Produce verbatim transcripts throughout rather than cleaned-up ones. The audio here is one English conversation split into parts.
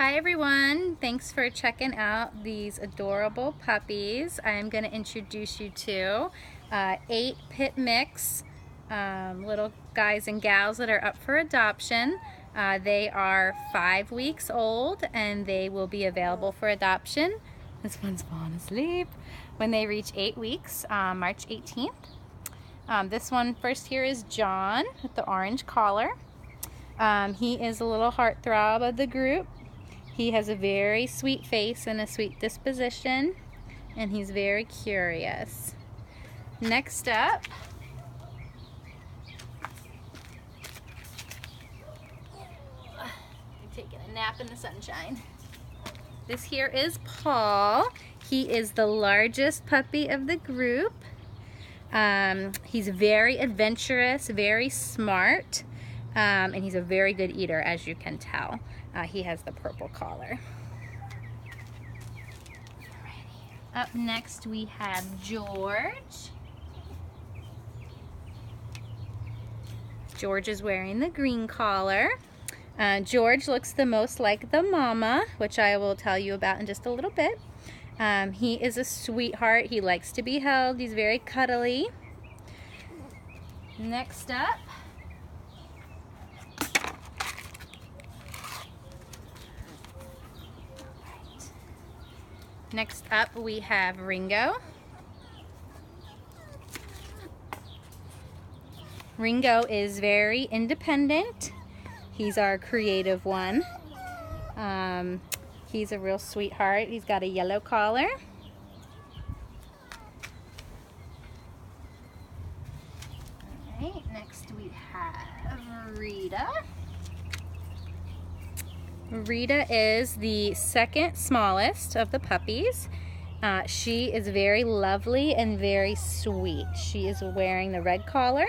Hi everyone, thanks for checking out these adorable puppies. I'm going to introduce you to uh, eight pit mix um, little guys and gals that are up for adoption. Uh, they are five weeks old and they will be available for adoption. This one's falling asleep. When they reach eight weeks, uh, March eighteenth. Um, this one first here is John with the orange collar. Um, he is a little heartthrob of the group. He has a very sweet face and a sweet disposition, and he's very curious. Next up I'm taking a nap in the sunshine. This here is Paul. He is the largest puppy of the group. Um, he's very adventurous, very smart, um, and he's a very good eater, as you can tell. Uh, he has the purple collar. Alrighty. Up next we have George. George is wearing the green collar. Uh, George looks the most like the mama, which I will tell you about in just a little bit. Um, he is a sweetheart. He likes to be held. He's very cuddly. Next up, Next up, we have Ringo. Ringo is very independent. He's our creative one. Um, he's a real sweetheart. He's got a yellow collar. All right, next we have Rita. Rita is the second smallest of the puppies. Uh, she is very lovely and very sweet. She is wearing the red collar.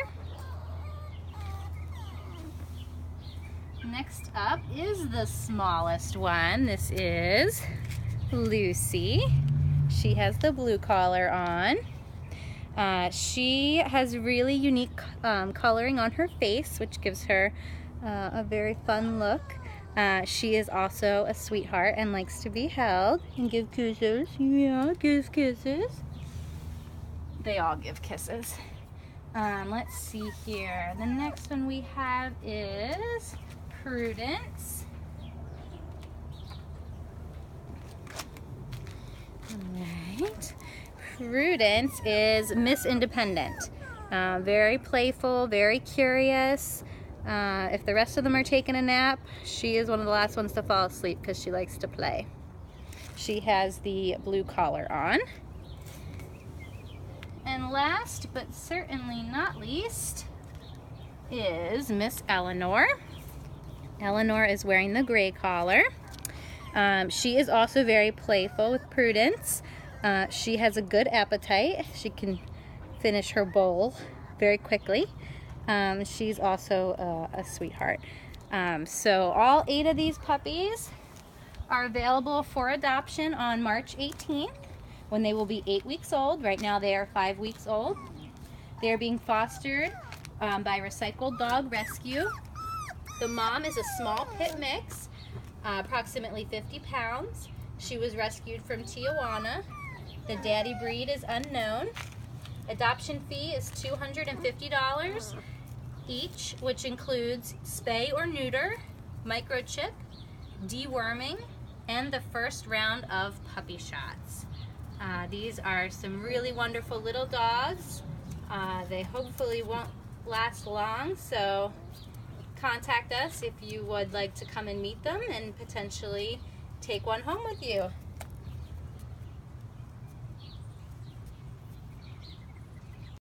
Next up is the smallest one. This is Lucy. She has the blue collar on. Uh, she has really unique um, coloring on her face, which gives her uh, a very fun look. Uh, she is also a sweetheart and likes to be held and give kisses. Yeah, gives kisses. They all give kisses. Um, let's see here. The next one we have is Prudence. All right. Prudence is Miss Independent. Uh, very playful, very curious. Uh, if the rest of them are taking a nap, she is one of the last ones to fall asleep because she likes to play. She has the blue collar on. And last, but certainly not least, is Miss Eleanor. Eleanor is wearing the gray collar. Um, she is also very playful with Prudence. Uh, she has a good appetite. She can finish her bowl very quickly. Um, she's also a, a sweetheart. Um, so all eight of these puppies are available for adoption on March eighteenth when they will be eight weeks old. Right now they are five weeks old. They're being fostered um, by Recycled Dog Rescue. The mom is a small pit mix, uh, approximately fifty pounds. She was rescued from Tijuana. The daddy breed is unknown. Adoption fee is two hundred fifty dollars each, which includes spay or neuter, microchip, deworming, and the first round of puppy shots. Uh, these are some really wonderful little dogs. Uh, they hopefully won't last long, so contact us if you would like to come and meet them and potentially take one home with you.